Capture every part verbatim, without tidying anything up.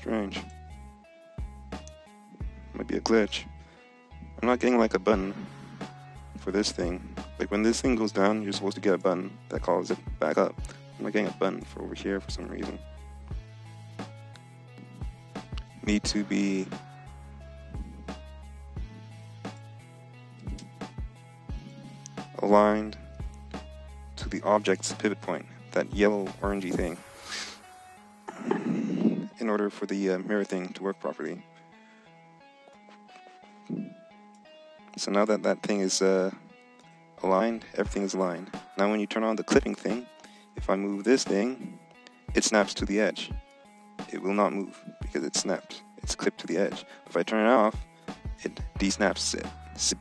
Strange. Might be a glitch. I'm not getting like a button for this thing. Like when this thing goes down, you're supposed to get a button that calls it back up. I'm not getting a button for over here for some reason. Need to be aligned to the object's pivot point, that yellow orangey thing, in order for the uh, mirror thing to work properly. So now that that thing is uh, aligned, everything is aligned. Now when you turn on the clipping thing, if I move this thing, it snaps to the edge. It will not move because it's snapped. It's clipped to the edge. If I turn it off, it de-snaps it. So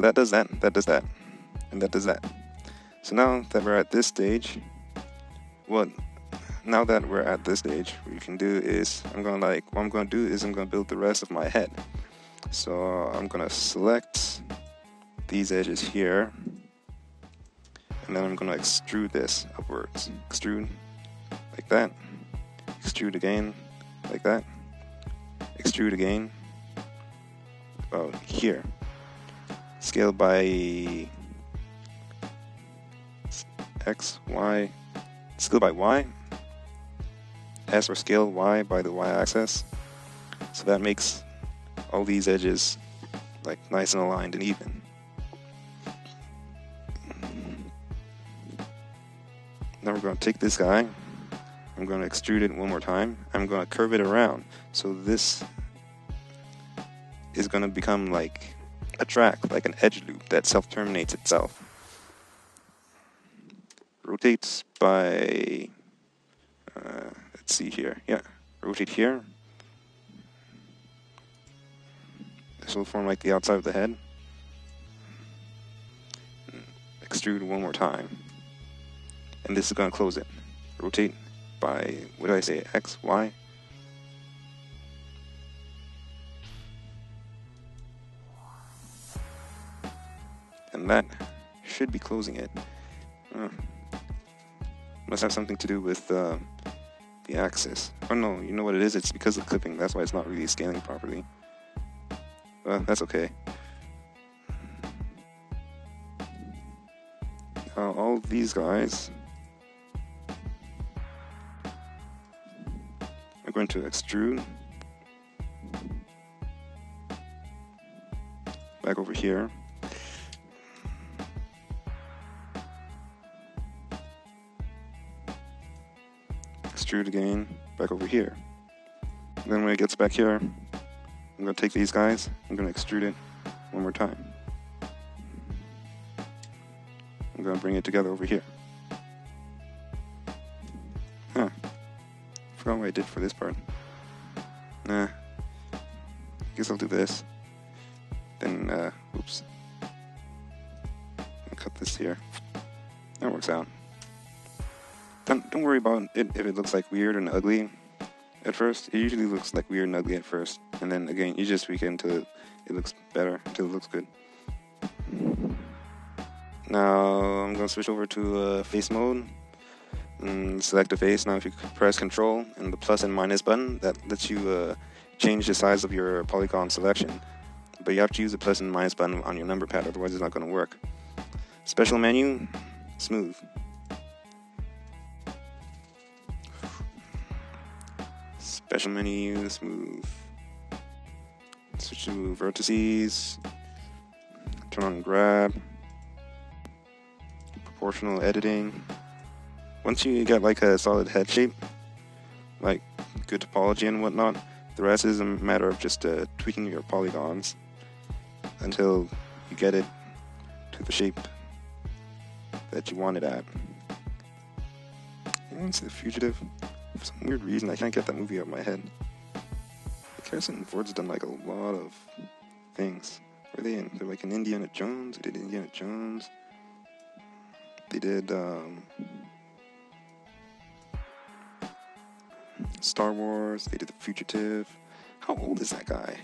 that does that, that does that, and that does that. So now that we're at this stage, what? Now that we're at this stage, what you can do is, I'm gonna like, what I'm gonna do is I'm gonna build the rest of my head. So I'm gonna select these edges here, and then I'm gonna extrude this upwards. Extrude, like that. Extrude again, like that. Extrude again, about here. Scale by X, Y, scale by Y. S or scale Y by the Y axis. So that makes all these edges like nice and aligned and even. Now we're going to take this guy. I'm going to extrude it one more time. I'm going to curve it around. So this is going to become like a track, like an edge loop that self-terminates itself. Rotates by, uh, let's see here, yeah, rotate here. This will form like the outside of the head. Extrude one more time. And this is going to close it. Rotate by, what did I say, X, Y? And that should be closing it. Uh, must have something to do with uh, the axis. Oh no, you know what it is? It's because of clipping. That's why it's not really scaling properly. Well, that's okay. Now all these guys are going to extrude back over here. Extrude again, back over here. And then when it gets back here, I'm going to take these guys, I'm going to extrude it one more time. I'm going to bring it together over here. Huh. Forgot what I did for this part. Nah. I guess I'll do this. Then, uh, oops. I'll cut this here. That works out. Don't, don't worry about it if it looks like weird and ugly at first. It usually looks like weird and ugly at first, and then again you just tweak it until it, it looks better, until it looks good. Now I'm going to switch over to uh, face mode and select a face. Now if you press Control and the plus and minus button, that lets you uh, change the size of your polygon selection, but you have to use the plus and minus button on your number pad, otherwise it's not going to work. Special menu, smooth. Special menu, smooth. Switch to vertices. Turn on grab. Proportional editing. Once you get like a solid head shape, like good topology and whatnot, the rest is a matter of just uh, tweaking your polygons until you get it to the shape that you want it at. And it's The Fugitive. For some weird reason, I can't get that movie out of my head. Like, Harrison Ford's done, like, a lot of things. Were they in? They're, like, in Indiana Jones. They did Indiana Jones. They did, um... Star Wars. They did The Fugitive. How old is that guy?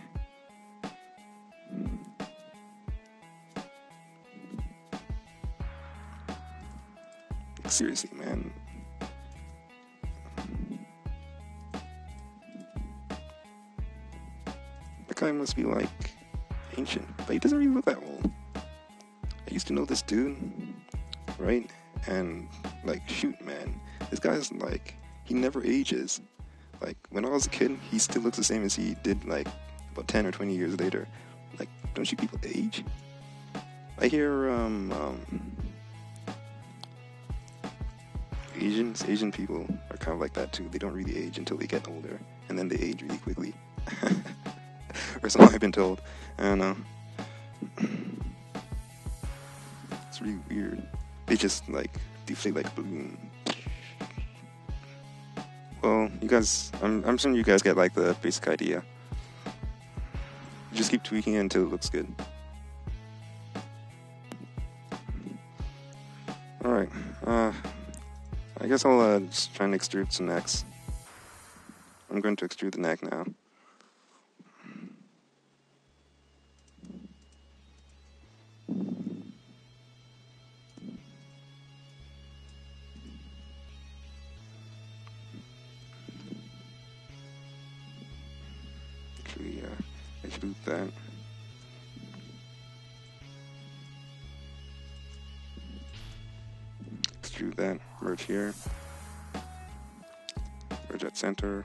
Like, seriously, man. guy must be like ancient, but he doesn't really look that old. I used to know this dude, right? And like, shoot, man, this guy's like, he never ages. Like, when I was a kid, he still looks the same as he did like about ten or twenty years later. Like, don't you people age? I hear um, um Asians, Asian people are kind of like that too. They don't really age until they get older, and then they age really quickly. Or something I've been told. I don't know. It's really weird. They just like deflate like balloon. Well, you guys, I'm I'm assuming you guys get like the basic idea. You just keep tweaking it until it looks good. All right. Uh, I guess I'll uh, just try and extrude some necks. I'm going to extrude the neck now. Actually, uh, extrude that. Extrude that. Merge here. Merge at center.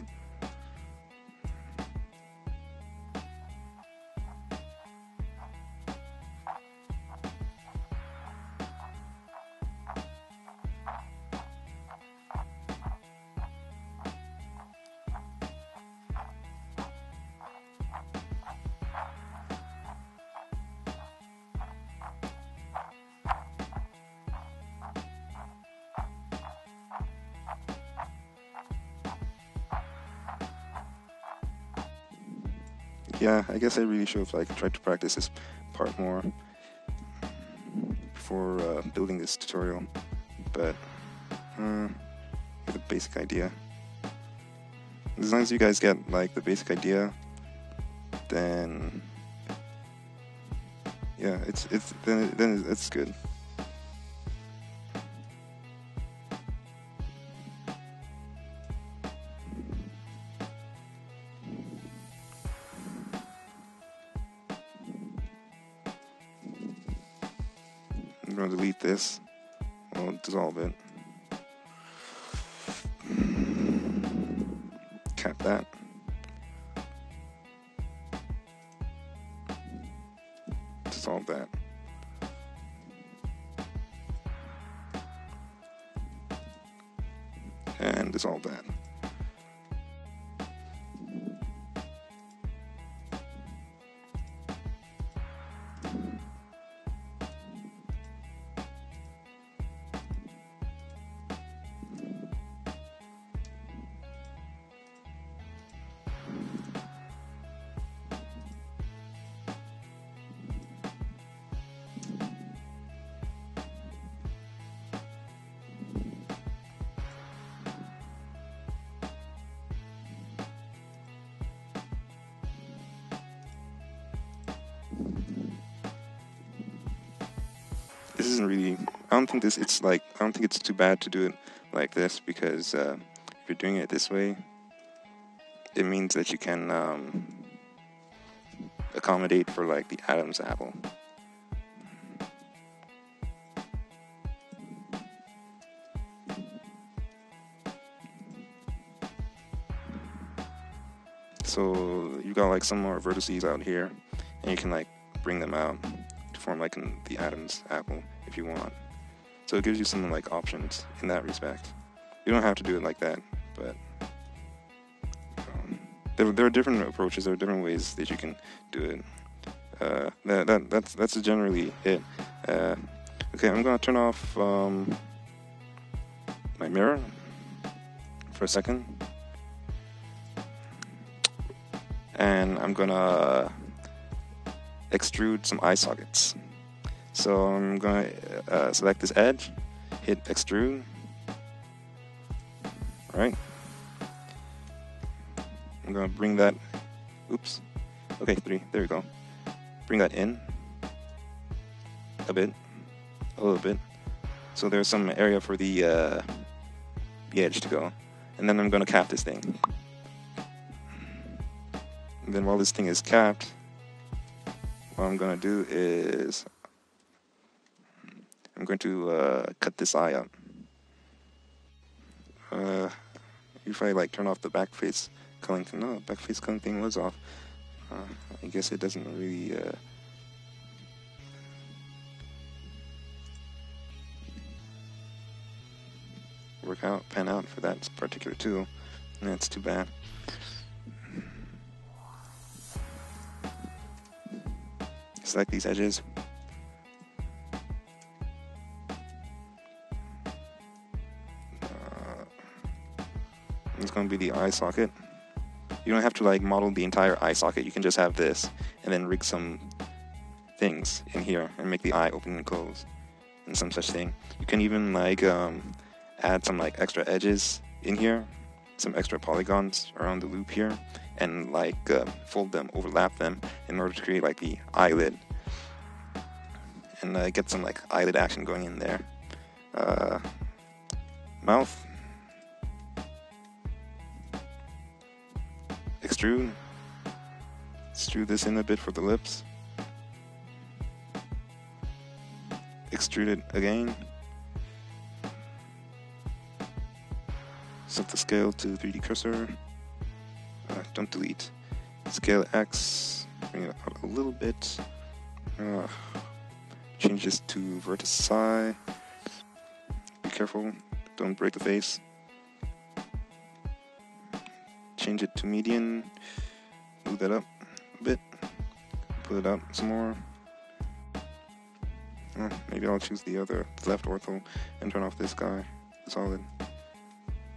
Yeah, I guess I really should have like tried to practice this part more before uh, building this tutorial, but uh, the basic idea. As long as you guys get like the basic idea, then yeah, it's it's then then it's good. I'm going to delete this. I'll dissolve it. Cap that. Dissolve that. And dissolve that. This isn't really, I don't think this, it's like, I don't think it's too bad to do it like this, because uh, if you're doing it this way, it means that you can um, accommodate for like the Adam's apple. So you got like some more vertices out here, and you can like bring them out, form like in the Adam's apple if you want. So it gives you some like options in that respect. You don't have to do it like that, but um, there, there are different approaches, there are different ways that you can do it. Uh, that, that, that's, that's generally it. Uh, okay, I'm gonna turn off um, my mirror for a second, and I'm gonna extrude some eye sockets. So I'm going to uh, select this edge, hit extrude, right? I'm going to bring that, oops, okay, three, there we go. Bring that in a bit, a little bit. So there's some area for the, uh, the edge to go. And then I'm going to cap this thing. And then while this thing is capped, what I'm gonna do is I'm going to uh, cut this eye out. Uh, if I like turn off the back face culling thing, no, back face culling thing was off. Uh, I guess it doesn't really. Uh, work out, pan out for that particular tool. And that's too bad. Select these edges. Uh, it's going to be the eye socket. You don't have to like model the entire eye socket. You can just have this and then rig some things in here and make the eye open and close and some such thing. You can even like um, add some like extra edges in here, some extra polygons around the loop here, and like uh, fold them, overlap them in order to create like the eyelid, and uh, get some like eyelid action going in there. Uh, mouth, extrude, extrude this in a bit for the lips, extrude it again. Set the scale to three D cursor. Uh, don't delete. Scale X. Bring it out a little bit. Uh, change this to vertex I. Be careful. Don't break the face. Change it to median. Move that up a bit. Pull it out some more. Uh, maybe I'll choose the other left ortho and turn off this guy. Solid.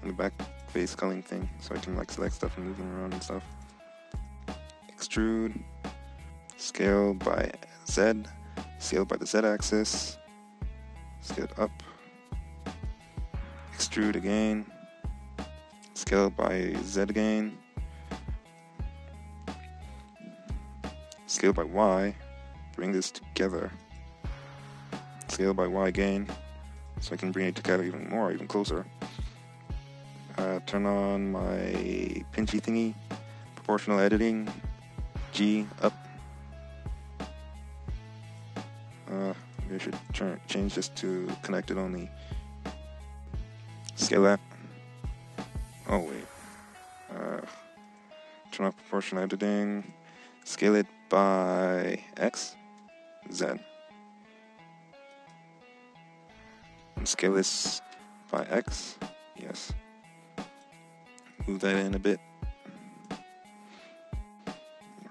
The back face culling thing, so I can like select stuff and move them around and stuff. Extrude, scale by Z, scale by the Z axis, scale up, extrude again, scale by Z again, scale by Y, bring this together, scale by Y again, so I can bring it together even more, even closer. Uh, turn on my pinchy thingy, proportional editing, G up. Uh, maybe I should turn, change this to connected only. Scale that. Oh wait. Uh, turn off proportional editing. Scale it by X, Z. And scale this by X. Yes. Move that in a bit.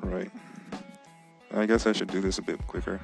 Right. I guess I should do this a bit quicker.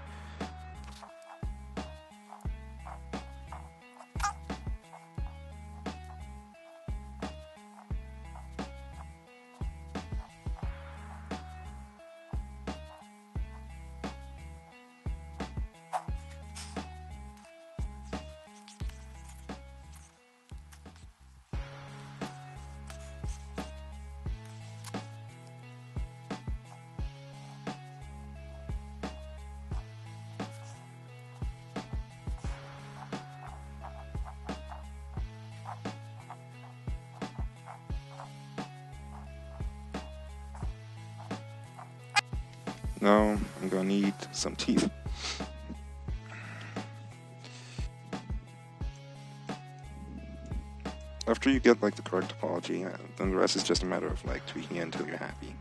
Now I'm gonna need some teeth. After you get like the correct topology, then the rest is just a matter of like tweaking it until you're happy.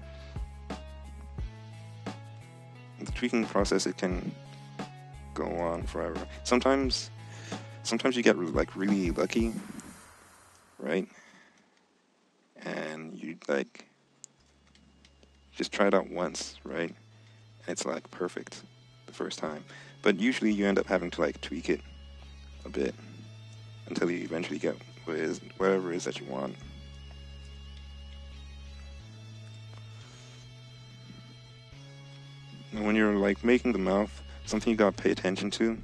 In the tweaking process, it can go on forever. Sometimes, sometimes you get like really lucky, right? And you like just try it out once, right? It's like perfect the first time, but usually you end up having to like tweak it a bit until you eventually get what is, whatever it is that you want. And when you're like making the mouth, something you gotta pay attention to